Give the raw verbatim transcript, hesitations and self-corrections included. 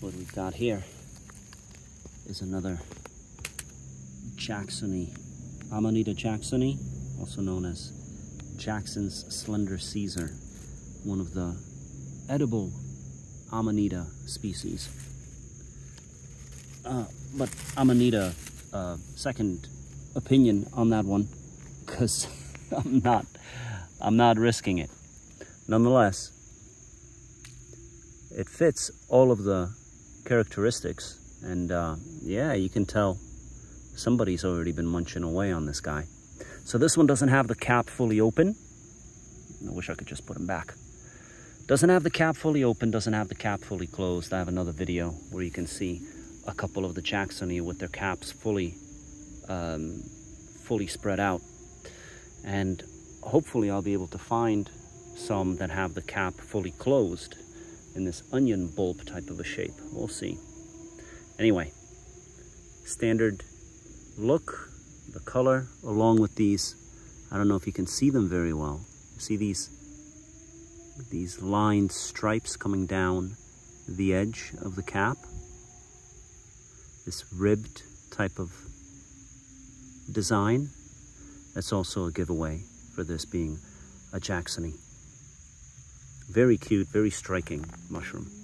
What we've got here is another Jacksonii, Amanita Jacksonii, also known as Jackson's Slender Caesar, one of the edible Amanita species. Uh, but Amanita, uh, second opinion on that one, because I'm not, I'm not risking it. Nonetheless, it fits all of the characteristics, and uh, yeah, you can tell somebody's already been munching away on this guy. So this one doesn't have the cap fully open. I wish I could just put him back. Doesn't have the cap fully open, doesn't have the cap fully closed. I have another video where you can see a couple of the Jacksonii with their caps fully, um, fully spread out. And hopefully I'll be able to find some that have the cap fully closed in this onion bulb type of a shape. We'll see. Anyway, standard look, the color, along with these. I don't know if you can see them very well. See these, these lined stripes coming down the edge of the cap. This ribbed type of design. That's also a giveaway for this being a Jacksonii. Very cute, very striking mushroom.